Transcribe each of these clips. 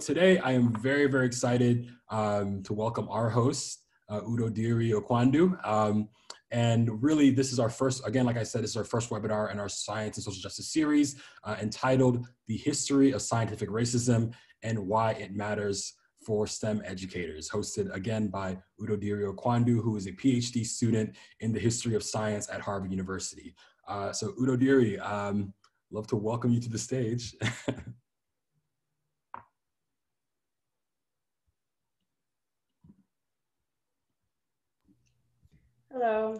Today, I am very, very excited to welcome our host, Udodiri Okwandu. And really, this is our first, again, like I said, this is our first webinar in our Science and Social Justice series entitled The History of Scientific Racism and Why It Matters for STEM Educators, hosted again by Udodiri Okwandu, who is a PhD student in the history of science at Harvard University. So Udodiri, love to welcome you to the stage. Hello.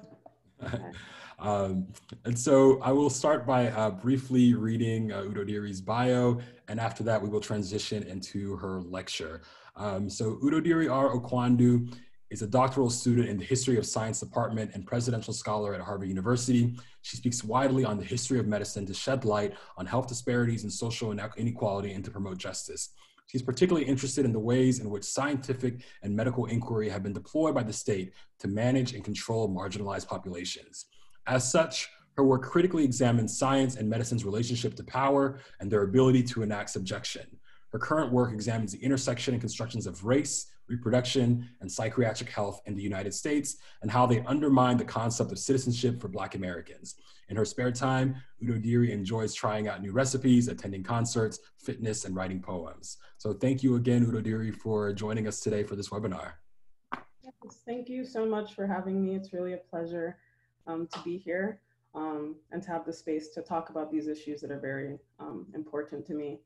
And so I will start by briefly reading Udodiri's bio, and after that we will transition into her lecture. So Udodiri R. Okwandu is a doctoral student in the History of Science Department and presidential scholar at Harvard University. She speaks widely on the history of medicine to shed light on health disparities and social inequality and to promote justice. She's particularly interested in the ways in which scientific and medical inquiry have been deployed by the state to manage and control marginalized populations. As such, her work critically examines science and medicine's relationship to power and their ability to enact subjection. Her current work examines the intersection and constructions of race, reproduction, and psychiatric health in the United States and how they undermine the concept of citizenship for Black Americans. In her spare time, Udodiri enjoys trying out new recipes, attending concerts, fitness, and writing poems. So thank you again, Udodiri, for joining us today for this webinar. Yes, thank you so much for having me. It's really a pleasure to be here and to have the space to talk about these issues that are very important to me.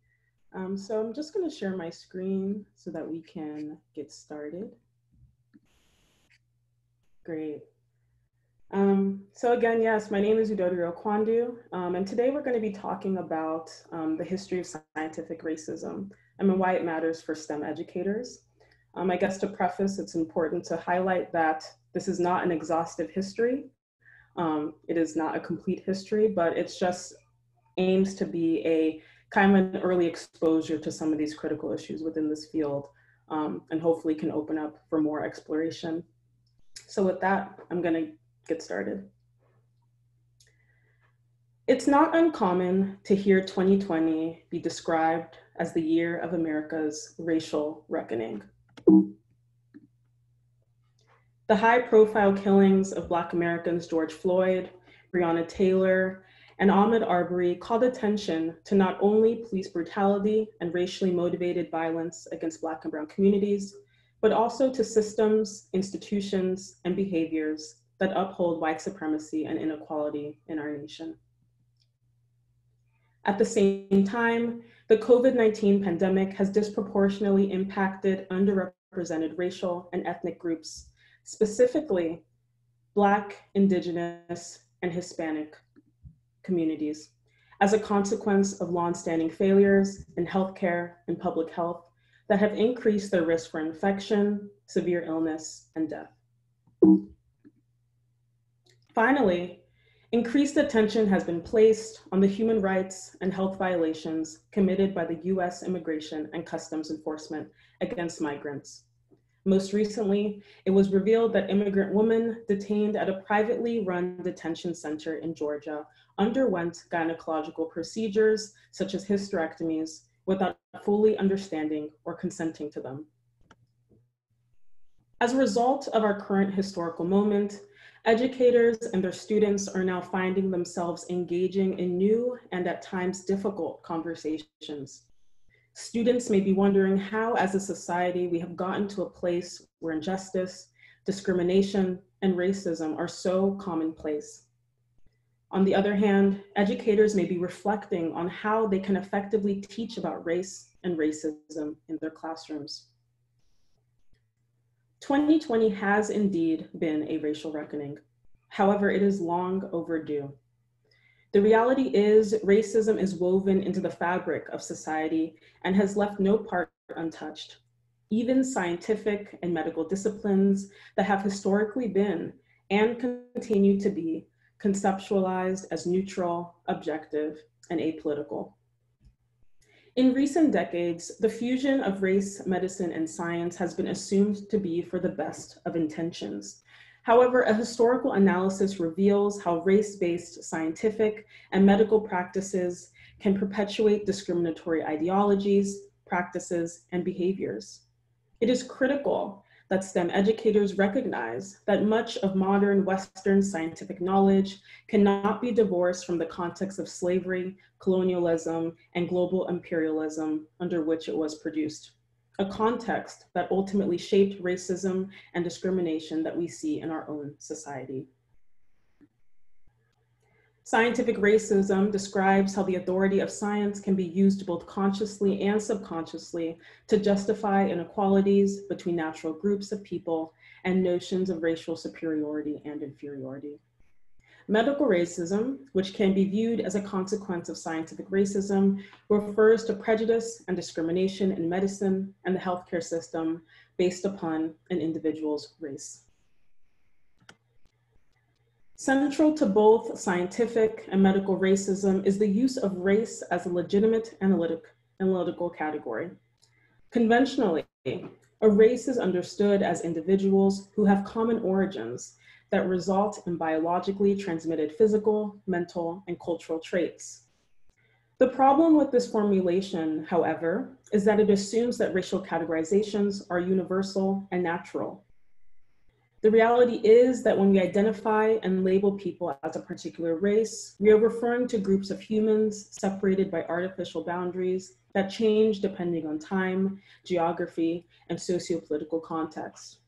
So I'm just going to share my screen so that we can get started. Great. So again, yes, my name is Udodiri Okwandu, and today we're going to be talking about the history of scientific racism and why it matters for STEM educators. I guess to preface, it's important to highlight that this is not an exhaustive history. It is not a complete history, but it just aims to be a kind of an early exposure to some of these critical issues within this field, and hopefully can open up for more exploration. So with that, I'm going to get started. It's not uncommon to hear 2020 be described as the year of America's racial reckoning. The high-profile killings of Black Americans George Floyd, Breonna Taylor, and Ahmaud Arbery called attention to not only police brutality and racially motivated violence against Black and Brown communities, but also to systems, institutions, and behaviors that uphold white supremacy and inequality in our nation. At the same time, the COVID-19 pandemic has disproportionately impacted underrepresented racial and ethnic groups, specifically Black, Indigenous, and Hispanic communities, as a consequence of long-standing failures in healthcare and public health that have increased their risk for infection, severe illness, and death. Finally, increased attention has been placed on the human rights and health violations committed by the U.S. Immigration and Customs Enforcement against migrants. Most recently, it was revealed that immigrant women detained at a privately run detention center in Georgia underwent gynecological procedures such as hysterectomies without fully understanding or consenting to them. As a result of our current historical moment, educators and their students are now finding themselves engaging in new and at times difficult conversations. Students may be wondering how, as a society, we have gotten to a place where injustice, discrimination, and racism are so commonplace. On the other hand, educators may be reflecting on how they can effectively teach about race and racism in their classrooms. 2020 has indeed been a racial reckoning. However, it is long overdue. The reality is, racism is woven into the fabric of society and has left no part untouched. Even scientific and medical disciplines that have historically been and continue to be conceptualized as neutral, objective, and apolitical. In recent decades, the fusion of race, medicine, and science has been assumed to be for the best of intentions. However, a historical analysis reveals how race-based scientific and medical practices can perpetuate discriminatory ideologies, practices, and behaviors. It is critical that STEM educators recognize that much of modern Western scientific knowledge cannot be divorced from the context of slavery, colonialism, and global imperialism under which it was produced, a context that ultimately shaped racism and discrimination that we see in our own society. Scientific racism describes how the authority of science can be used both consciously and subconsciously to justify inequalities between natural groups of people and notions of racial superiority and inferiority. Medical racism, which can be viewed as a consequence of scientific racism, refers to prejudice and discrimination in medicine and the healthcare system based upon an individual's race. Central to both scientific and medical racism is the use of race as a legitimate analytical category. Conventionally, a race is understood as individuals who have common origins that result in biologically transmitted physical, mental, and cultural traits. The problem with this formulation, however, is that it assumes that racial categorizations are universal and natural. The reality is that when we identify and label people as a particular race, we are referring to groups of humans separated by artificial boundaries that change depending on time, geography, and sociopolitical context.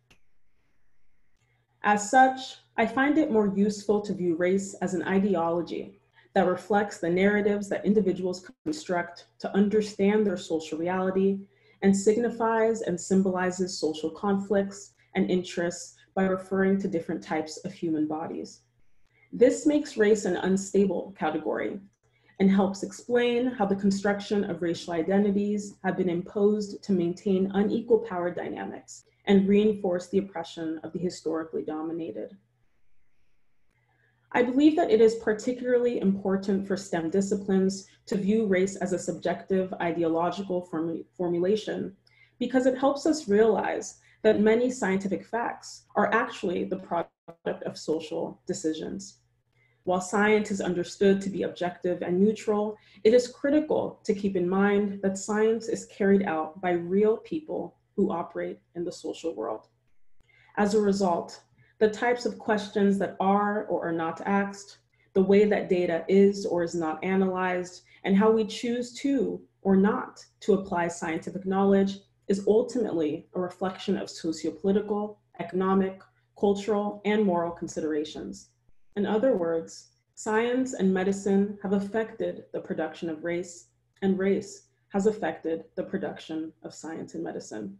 As such, I find it more useful to view race as an ideology that reflects the narratives that individuals construct to understand their social reality and signifies and symbolizes social conflicts and interests by referring to different types of human bodies. This makes race an unstable category and helps explain how the construction of racial identities have been imposed to maintain unequal power dynamics and reinforce the oppression of the historically dominated. I believe that it is particularly important for STEM disciplines to view race as a subjective ideological formulation because it helps us realize that many scientific facts are actually the product of social decisions. While science is understood to be objective and neutral, it is critical to keep in mind that science is carried out by real people who operate in the social world. As a result, the types of questions that are or are not asked, the way that data is or is not analyzed, and how we choose to or not to apply scientific knowledge is ultimately a reflection of sociopolitical, economic, cultural, and moral considerations. In other words, science and medicine have affected the production of race, and race has affected the production of science and medicine.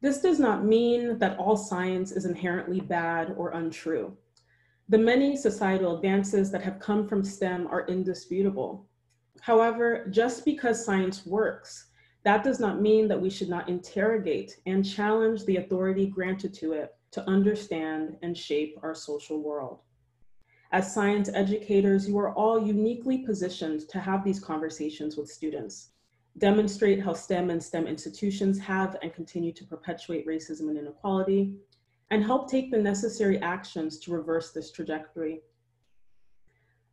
This does not mean that all science is inherently bad or untrue. The many societal advances that have come from STEM are indisputable. However, just because science works, that does not mean that we should not interrogate and challenge the authority granted to it to understand and shape our social world. As science educators, you are all uniquely positioned to have these conversations with students, demonstrate how STEM and STEM institutions have and continue to perpetuate racism and inequality, and help take the necessary actions to reverse this trajectory.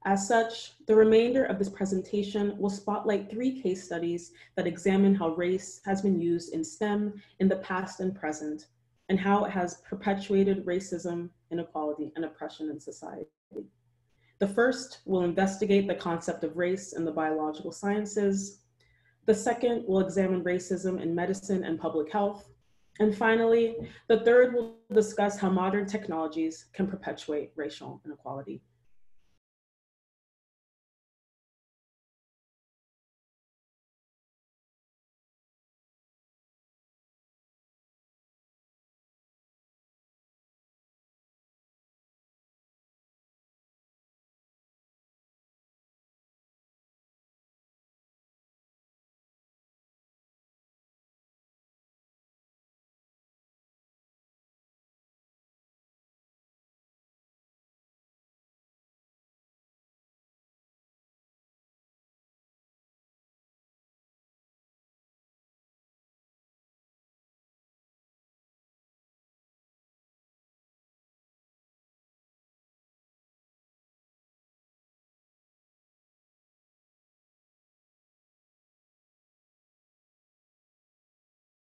As such, the remainder of this presentation will spotlight three case studies that examine how race has been used in STEM in the past and present, and how it has perpetuated racism, inequality, and oppression in society. The first will investigate the concept of race in the biological sciences. The second will examine racism in medicine and public health. And finally, the third will discuss how modern technologies can perpetuate racial inequality.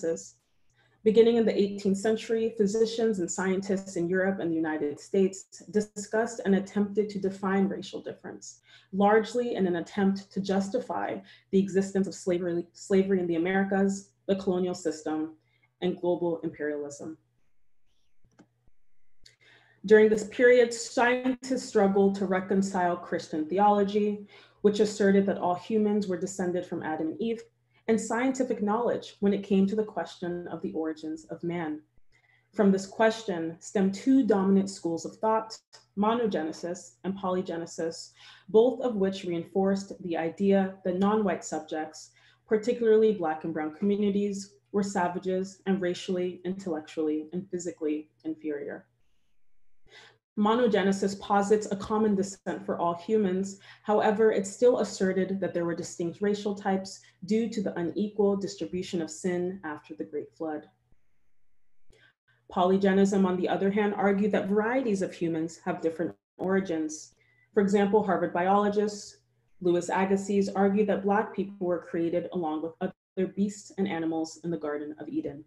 justice. Beginning in the 18th century, physicians and scientists in Europe and the United States discussed and attempted to define racial difference, largely in an attempt to justify the existence of slavery in the Americas, the colonial system, and global imperialism. During this period, scientists struggled to reconcile Christian theology, which asserted that all humans were descended from Adam and Eve, and scientific knowledge when it came to the question of the origins of man. From this question stemmed two dominant schools of thought, monogenesis and polygenesis, both of which reinforced the idea that non-white subjects, particularly Black and brown communities, were savages and racially, intellectually, and physically inferior. Monogenesis posits a common descent for all humans. However, it still asserted that there were distinct racial types due to the unequal distribution of sin after the Great Flood. Polygenism, on the other hand, argued that varieties of humans have different origins. For example, Harvard biologist Louis Agassiz argued that Black people were created along with other beasts and animals in the Garden of Eden.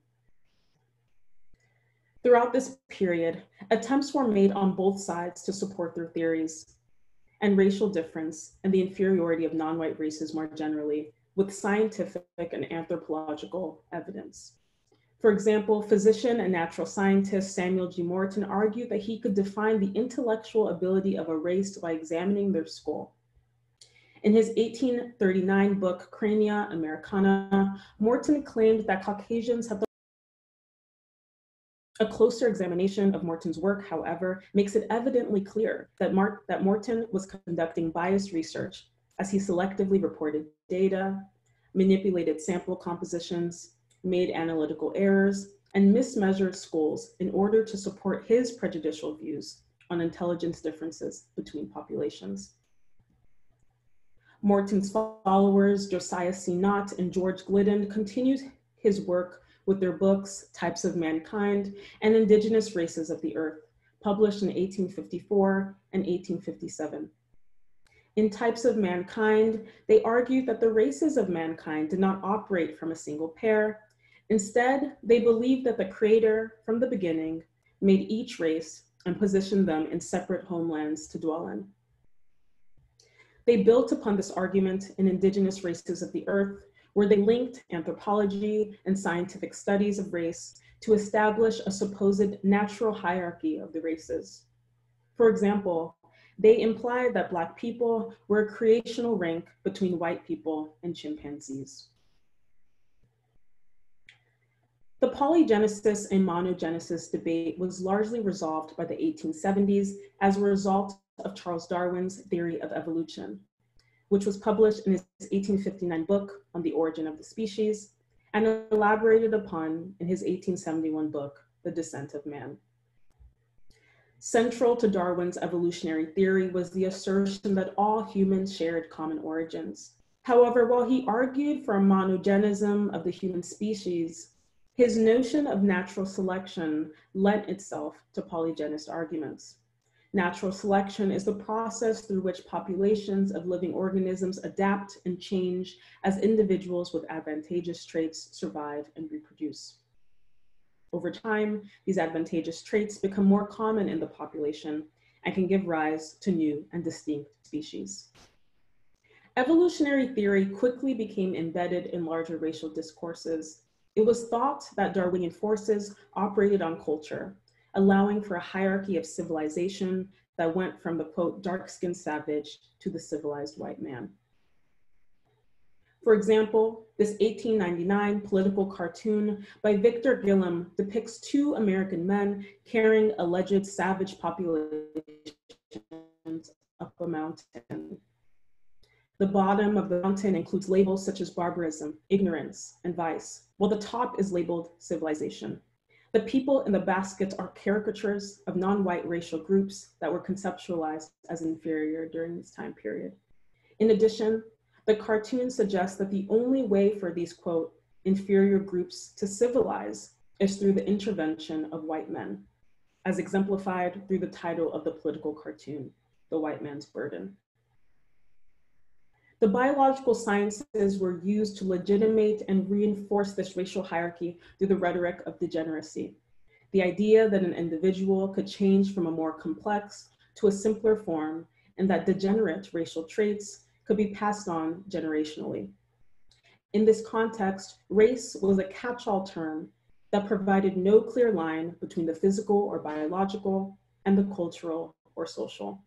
Throughout this period, attempts were made on both sides to support their theories and racial difference and the inferiority of non-white races more generally with scientific and anthropological evidence. For example, physician and natural scientist Samuel G. Morton argued that he could define the intellectual ability of a race by examining their skull. In his 1839 book, Crania Americana, Morton claimed that Caucasians have the A closer examination of Morton's work, however, makes it evidently clear that Morton was conducting biased research as he selectively reported data, manipulated sample compositions, made analytical errors, and mismeasured skulls in order to support his prejudicial views on intelligence differences between populations. Morton's followers, Josiah C. Nott and George Glidden, continued his work with their books, Types of Mankind and Indigenous Races of the Earth, published in 1854 and 1857. In Types of Mankind, they argued that the races of mankind did not operate from a single pair. Instead, they believed that the Creator, from the beginning, made each race and positioned them in separate homelands to dwell in. They built upon this argument in Indigenous Races of the Earth, where they linked anthropology and scientific studies of race to establish a supposed natural hierarchy of the races. For example, they implied that Black people were a creational rank between white people and chimpanzees. The polygenesis and monogenesis debate was largely resolved by the 1870s as a result of Charles Darwin's theory of evolution, which was published in his 1859 book On the Origin of the Species and elaborated upon in his 1871 book, The Descent of Man. Central to Darwin's evolutionary theory was the assertion that all humans shared common origins. However, while he argued for a monogenism of the human species, his notion of natural selection lent itself to polygenist arguments. Natural selection is the process through which populations of living organisms adapt and change as individuals with advantageous traits survive and reproduce. Over time, these advantageous traits become more common in the population and can give rise to new and distinct species. Evolutionary theory quickly became embedded in larger racial discourses. It was thought that Darwinian forces operated on culture, allowing for a hierarchy of civilization that went from the, quote, dark-skinned savage to the civilized white man. For example, this 1899 political cartoon by Victor Gillam depicts two American men carrying alleged savage populations up a mountain. The bottom of the mountain includes labels such as barbarism, ignorance, and vice, while the top is labeled civilization. The people in the baskets are caricatures of non-white racial groups that were conceptualized as inferior during this time period. In addition, the cartoon suggests that the only way for these, quote, inferior groups to civilize is through the intervention of white men, as exemplified through the title of the political cartoon, The White Man's Burden. The biological sciences were used to legitimate and reinforce this racial hierarchy through the rhetoric of degeneracy. The idea that an individual could change from a more complex to a simpler form, and that degenerate racial traits could be passed on generationally. In this context, race was a catch-all term that provided no clear line between the physical or biological and the cultural or social.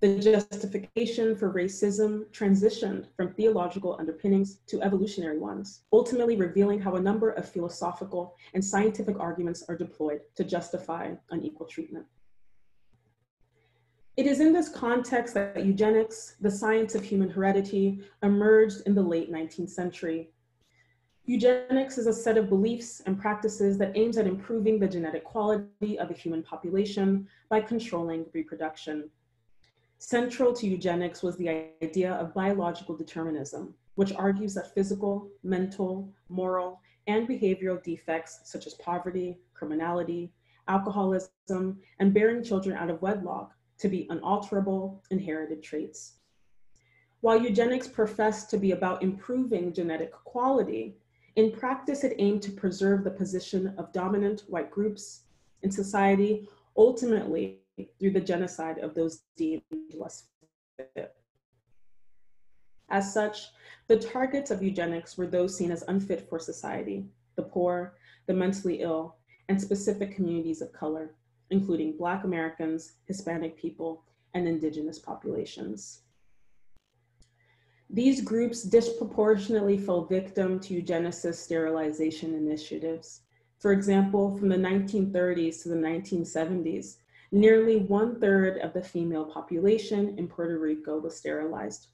The justification for racism transitioned from theological underpinnings to evolutionary ones, ultimately revealing how a number of philosophical and scientific arguments are deployed to justify unequal treatment. It is in this context that eugenics, the science of human heredity, emerged in the late 19th century. Eugenics is a set of beliefs and practices that aims at improving the genetic quality of a human population by controlling reproduction. Central to eugenics was the idea of biological determinism, which argues that physical, mental, moral, and behavioral defects such as poverty, criminality, alcoholism, and bearing children out of wedlock to be unalterable inherited traits. While eugenics professed to be about improving genetic quality, in practice it aimed to preserve the position of dominant white groups in society, ultimately through the genocide of those deemed less fit. As such, the targets of eugenics were those seen as unfit for society, the poor, the mentally ill, and specific communities of color, including Black Americans, Hispanic people, and indigenous populations. These groups disproportionately fell victim to eugenicist sterilization initiatives. For example, from the 1930s to the 1970s, nearly 1/3 of the female population in Puerto Rico was sterilized.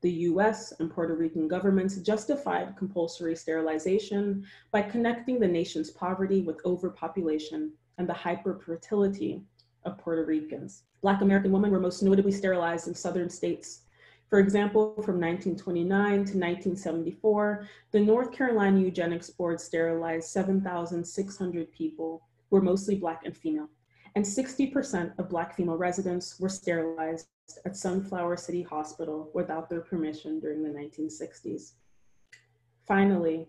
The US and Puerto Rican governments justified compulsory sterilization by connecting the nation's poverty with overpopulation and the hyperfertility of Puerto Ricans. Black American women were most notably sterilized in southern states. For example, from 1929 to 1974, the North Carolina Eugenics Board sterilized 7,600 people, who were mostly Black and female, and 60% of Black female residents were sterilized at Sunflower City Hospital without their permission during the 1960s. Finally,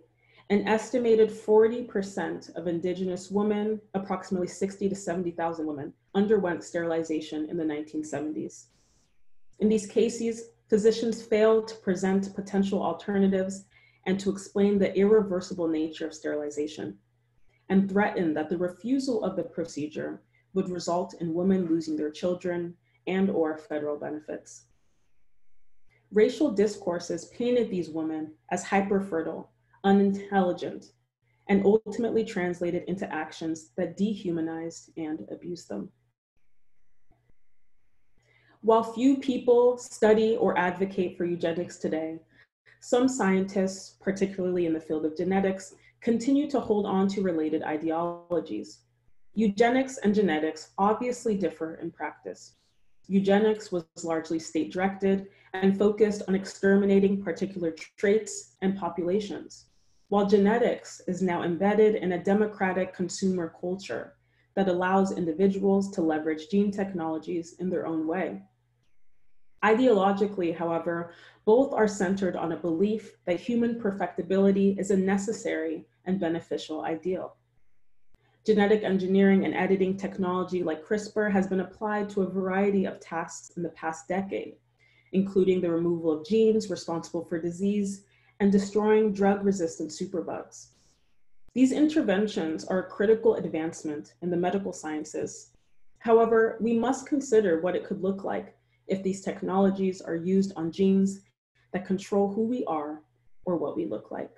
an estimated 40% of indigenous women, approximately 60 to 70,000 women, underwent sterilization in the 1970s. In these cases, physicians failed to present potential alternatives and to explain the irreversible nature of sterilization, and threatened that the refusal of the procedure would result in women losing their children and/or federal benefits. Racial discourses painted these women as hyperfertile, unintelligent, and ultimately translated into actions that dehumanized and abused them. While few people study or advocate for eugenics today, some scientists, particularly in the field of genetics, continue to hold on to related ideologies. Eugenics and genetics obviously differ in practice. Eugenics was largely state-directed and focused on exterminating particular traits and populations, while genetics is now embedded in a democratic consumer culture that allows individuals to leverage gene technologies in their own way. Ideologically, however, both are centered on a belief that human perfectibility is a necessary and beneficial ideal. Genetic engineering and editing technology like CRISPR has been applied to a variety of tasks in the past decade, including the removal of genes responsible for disease and destroying drug-resistant superbugs. These interventions are a critical advancement in the medical sciences. However, we must consider what it could look like if these technologies are used on genes that control who we are or what we look like.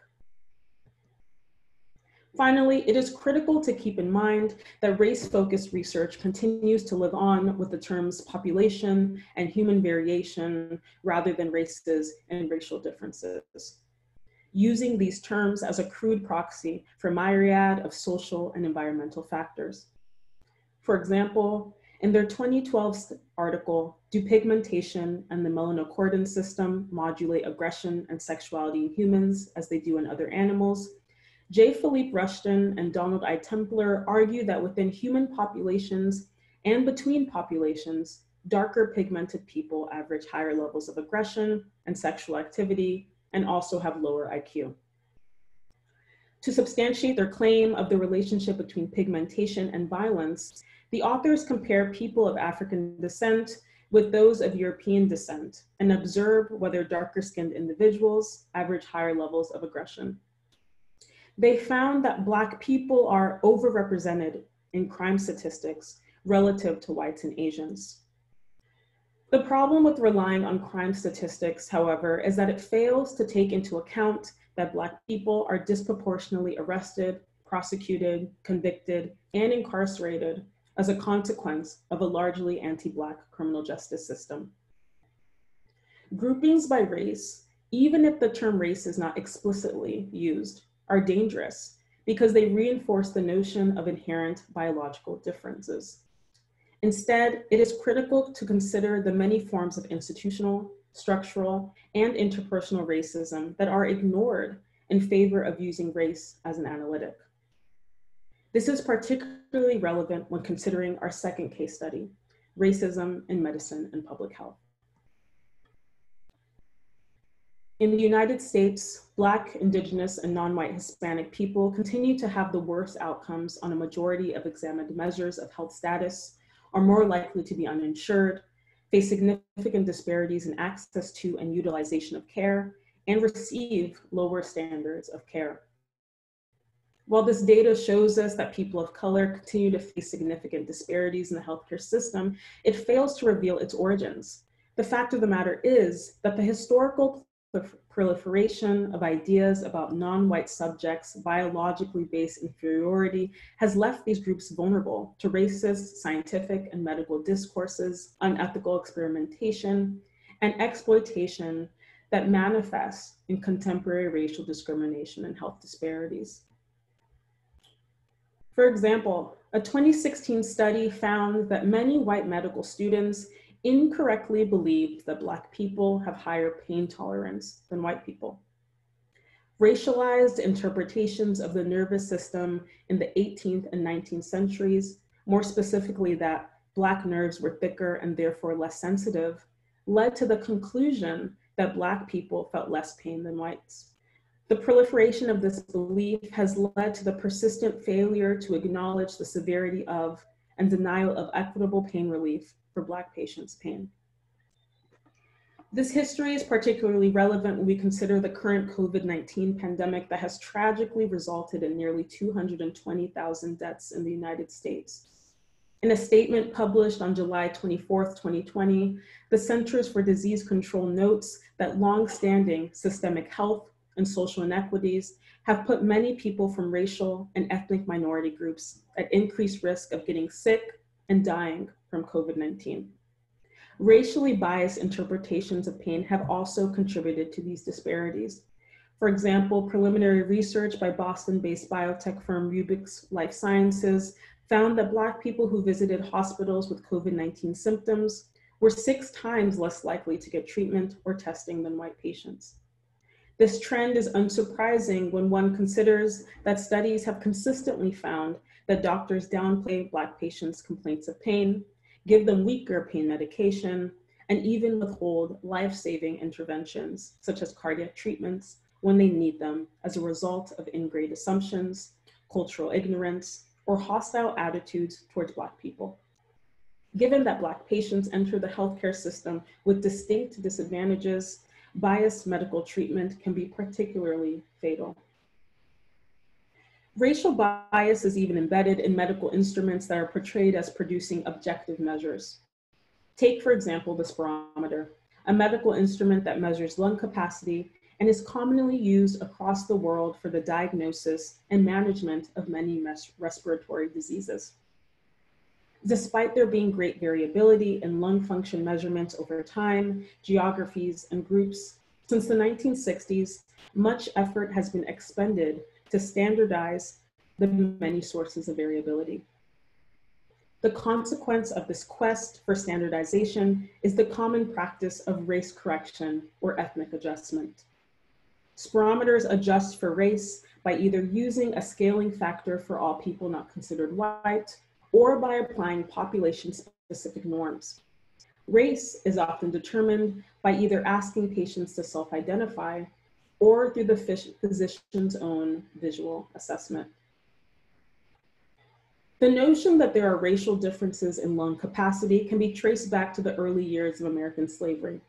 Finally, it is critical to keep in mind that race-focused research continues to live on with the terms population and human variation rather than races and racial differences, using these terms as a crude proxy for a myriad of social and environmental factors. For example, in their 2012 article, Do Pigmentation and the Melanocortin System Modulate Aggression and Sexuality in Humans as They Do in Other Animals?, J. Philippe Rushton and Donald I. Templer argue that within human populations and between populations, darker pigmented people average higher levels of aggression and sexual activity, and also have lower IQ. To substantiate their claim of the relationship between pigmentation and violence, the authors compare people of African descent with those of European descent and observe whether darker-skinned individuals average higher levels of aggression. They found that Black people are overrepresented in crime statistics relative to whites and Asians. The problem with relying on crime statistics, however, is that it fails to take into account that Black people are disproportionately arrested, prosecuted, convicted, and incarcerated as a consequence of a largely anti-Black criminal justice system. Groupings by race, even if the term race is not explicitly used, are dangerous because they reinforce the notion of inherent biological differences. Instead, it is critical to consider the many forms of institutional, structural, and interpersonal racism that are ignored in favor of using race as an analytic. This is particularly relevant when considering our second case study, racism in medicine and public health. In the United States, Black, Indigenous, and non-white Hispanic people continue to have the worst outcomes on a majority of examined measures of health status, are more likely to be uninsured, face significant disparities in access to and utilization of care, and receive lower standards of care. While this data shows us that people of color continue to face significant disparities in the healthcare system, it fails to reveal its origins. The fact of the matter is that the historical proliferation of ideas about non-white subjects' biologically based inferiority has left these groups vulnerable to racist, scientific and medical discourses, unethical experimentation, and exploitation that manifests in contemporary racial discrimination and health disparities. For example, a 2016 study found that many white medical students incorrectly believed that Black people have higher pain tolerance than white people. Racialized interpretations of the nervous system in the 18th and 19th centuries, more specifically that Black nerves were thicker and therefore less sensitive, led to the conclusion that Black people felt less pain than whites. The proliferation of this belief has led to the persistent failure to acknowledge the severity of and denial of equitable pain relief for Black patients' pain. This history is particularly relevant when we consider the current COVID-19 pandemic that has tragically resulted in nearly 220,000 deaths in the United States. In a statement published on July 24th, 2020, the Centers for Disease Control notes that long-standing systemic health and social inequities have put many people from racial and ethnic minority groups at increased risk of getting sick and dying from COVID-19. Racially biased interpretations of pain have also contributed to these disparities. For example, preliminary research by Boston-based biotech firm Rubix Life Sciences found that Black people who visited hospitals with COVID-19 symptoms were 6 times less likely to get treatment or testing than white patients. This trend is unsurprising when one considers that studies have consistently found that doctors downplay Black patients' complaints of pain, give them weaker pain medication, and even withhold life-saving interventions, such as cardiac treatments, when they need them as a result of ingrained assumptions, cultural ignorance, or hostile attitudes towards Black people. Given that Black patients enter the healthcare system with distinct disadvantages, biased medical treatment can be particularly fatal. Racial bias is even embedded in medical instruments that are portrayed as producing objective measures. Take, for example, the spirometer, a medical instrument that measures lung capacity and is commonly used across the world for the diagnosis and management of many respiratory diseases. Despite there being great variability in lung function measurements over time, geographies, and groups, since the 1960s, much effort has been expended to standardize the many sources of variability. The consequence of this quest for standardization is the common practice of race correction or ethnic adjustment. Spirometers adjust for race by either using a scaling factor for all people not considered white or by applying population-specific norms. Race is often determined by either asking patients to self-identify or through the physician's own visual assessment. The notion that there are racial differences in lung capacity can be traced back to the early years of American slavery.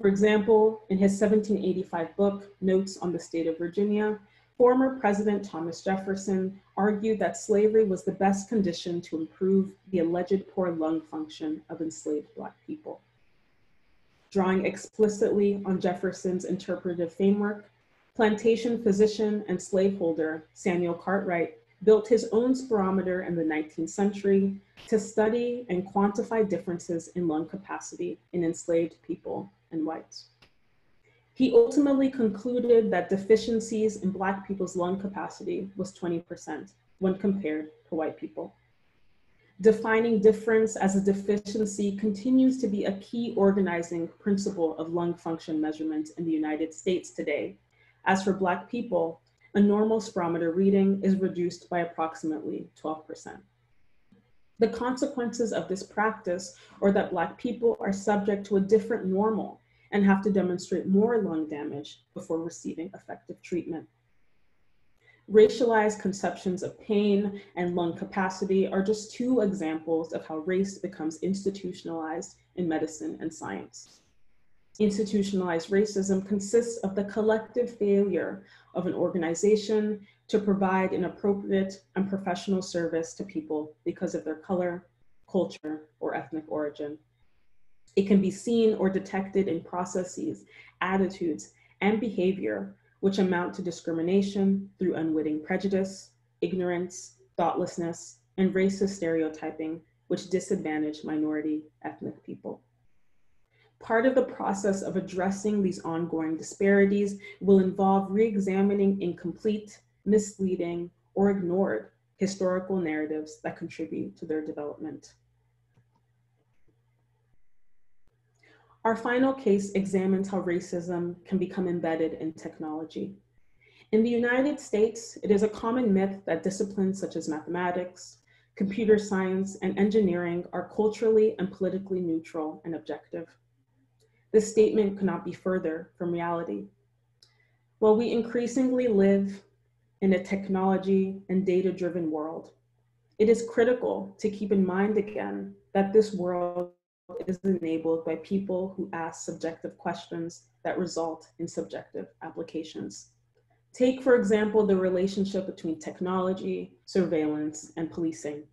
For example, in his 1785 book, Notes on the State of Virginia, former President Thomas Jefferson argued that slavery was the best condition to improve the alleged poor lung function of enslaved Black people. Drawing explicitly on Jefferson's interpretive framework, plantation physician and slaveholder Samuel Cartwright built his own spirometer in the 19th century to study and quantify differences in lung capacity in enslaved people and whites. He ultimately concluded that deficiencies in Black people's lung capacity was 20% when compared to white people. Defining difference as a deficiency continues to be a key organizing principle of lung function measurements in the United States today. As for Black people, a normal spirometer reading is reduced by approximately 12%. The consequences of this practice are that Black people are subject to a different normal and have to demonstrate more lung damage before receiving effective treatment. Racialized conceptions of pain and lung capacity are just two examples of how race becomes institutionalized in medicine and science. Institutionalized racism consists of the collective failure of an organization to provide an appropriate and professional service to people because of their color, culture, or ethnic origin. It can be seen or detected in processes, attitudes, and behavior which amount to discrimination through unwitting prejudice, ignorance, thoughtlessness, and racist stereotyping which disadvantage minority ethnic people. Part of the process of addressing these ongoing disparities will involve re-examining incomplete, misleading, or ignored historical narratives that contribute to their development. Our final case examines how racism can become embedded in technology. In the United States, it is a common myth that disciplines such as mathematics, computer science, and engineering are culturally and politically neutral and objective. This statement could not be further from reality. While we increasingly live in a technology and data-driven world, it is critical to keep in mind again that this world is enabled by people who ask subjective questions that result in subjective applications. Take, for example, the relationship between technology, surveillance, and policing.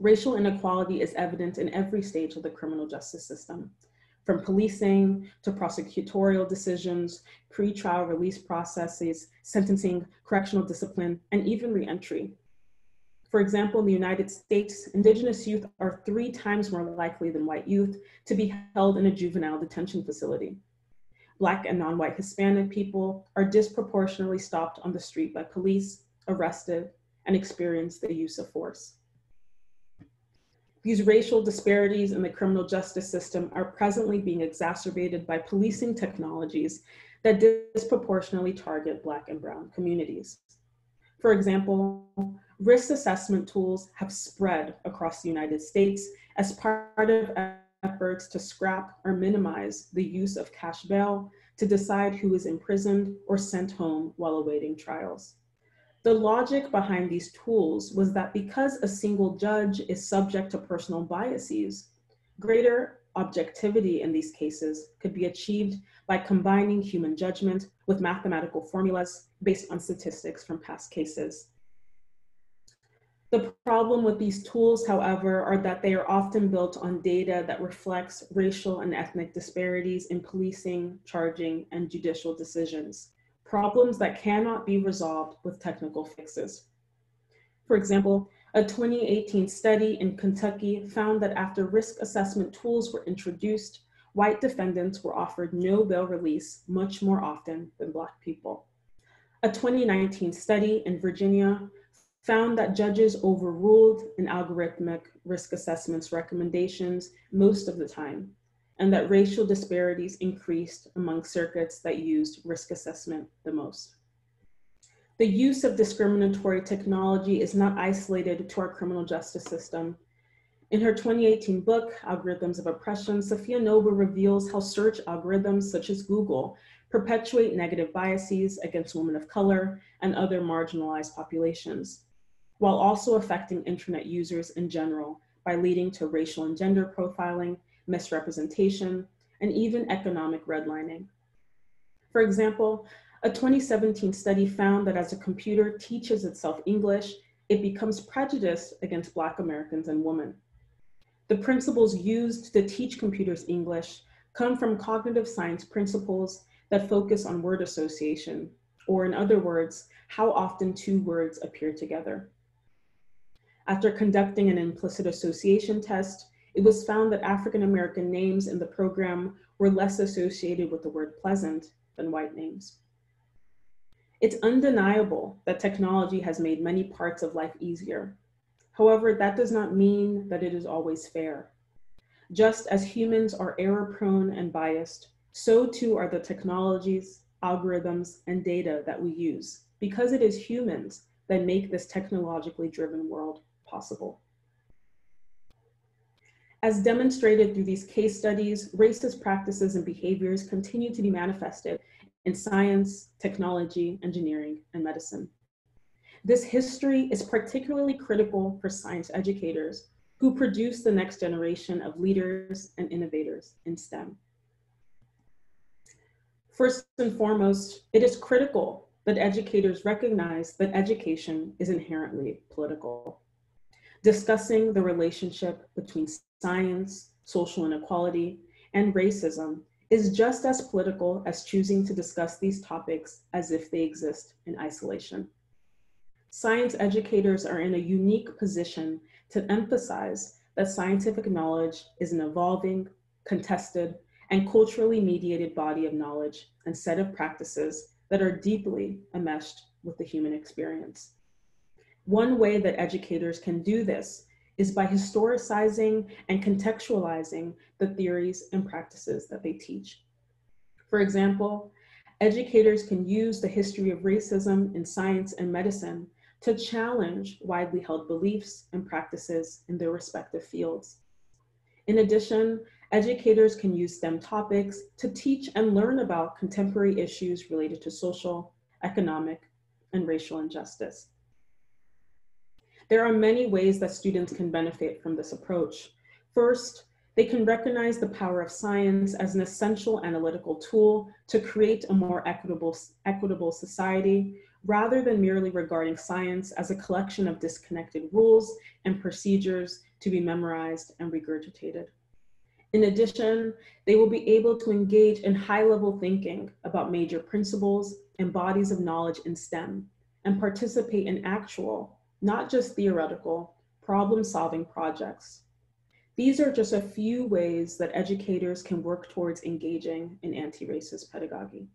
Racial inequality is evident in every stage of the criminal justice system, from policing to prosecutorial decisions, pretrial release processes, sentencing, correctional discipline, and even reentry. For example, in the United States, Indigenous youth are 3 times more likely than white youth to be held in a juvenile detention facility. Black and non-white Hispanic people are disproportionately stopped on the street by police, arrested, and experience the use of force. These racial disparities in the criminal justice system are presently being exacerbated by policing technologies that disproportionately target Black and brown communities. For example, risk assessment tools have spread across the United States as part of efforts to scrap or minimize the use of cash bail to decide who is imprisoned or sent home while awaiting trials. The logic behind these tools was that because a single judge is subject to personal biases, greater objectivity in these cases could be achieved by combining human judgment with mathematical formulas based on statistics from past cases. The problem with these tools, however, are that they are often built on data that reflects racial and ethnic disparities in policing, charging, and judicial decisions. Problems that cannot be resolved with technical fixes. For example, a 2018 study in Kentucky found that after risk assessment tools were introduced, white defendants were offered no bail release much more often than Black people. A 2019 study in Virginia found that judges overruled an algorithmic risk assessment's recommendations most of the time, and that racial disparities increased among circuits that used risk assessment the most. The use of discriminatory technology is not isolated to our criminal justice system. In her 2018 book, Algorithms of Oppression, Safiya Noble reveals how search algorithms such as Google perpetuate negative biases against women of color and other marginalized populations, while also affecting internet users in general by leading to racial and gender profiling, misrepresentation, and even economic redlining. For example, a 2017 study found that as a computer teaches itself English, it becomes prejudiced against Black Americans and women. The principles used to teach computers English come from cognitive science principles that focus on word association, or in other words, how often two words appear together. After conducting an implicit association test, it was found that African American names in the program were less associated with the word pleasant than white names. It's undeniable that technology has made many parts of life easier. However, that does not mean that it is always fair. Just as humans are error-prone and biased, so too are the technologies, algorithms, and data that we use, because it is humans that make this technologically driven world possible. As demonstrated through these case studies, racist practices and behaviors continue to be manifested in science, technology, engineering, and medicine. This history is particularly critical for science educators who produce the next generation of leaders and innovators in STEM. First and foremost, it is critical that educators recognize that education is inherently political. Discussing the relationship between science, social inequality, and racism is just as political as choosing to discuss these topics as if they exist in isolation. Science educators are in a unique position to emphasize that scientific knowledge is an evolving, contested, and culturally mediated body of knowledge and set of practices that are deeply enmeshed with the human experience. One way that educators can do this is by historicizing and contextualizing the theories and practices that they teach. For example, educators can use the history of racism in science and medicine to challenge widely held beliefs and practices in their respective fields. In addition, educators can use STEM topics to teach and learn about contemporary issues related to social, economic, and racial injustice. There are many ways that students can benefit from this approach. First, they can recognize the power of science as an essential analytical tool to create a more equitable society, rather than merely regarding science as a collection of disconnected rules and procedures to be memorized and regurgitated. In addition, they will be able to engage in high-level thinking about major principles and bodies of knowledge in STEM, and participate in actual, not just theoretical, problem-solving projects. These are just a few ways that educators can work towards engaging in anti-racist pedagogy.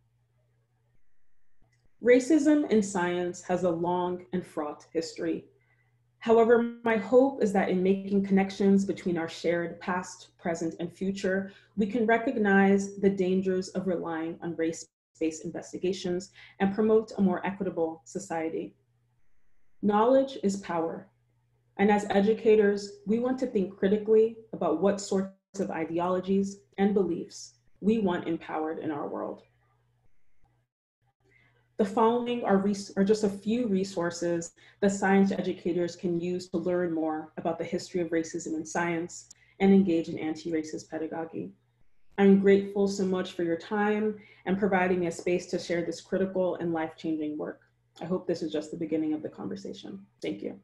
Racism in science has a long and fraught history. However, my hope is that in making connections between our shared past, present, and future, we can recognize the dangers of relying on race-based investigations and promote a more equitable society. Knowledge is power, and as educators, we want to think critically about what sorts of ideologies and beliefs we want empowered in our world. The following are just a few resources that science educators can use to learn more about the history of racism in science and engage in anti-racist pedagogy. I'm grateful so much for your time and providing me a space to share this critical and life-changing work. I hope this is just the beginning of the conversation. Thank you.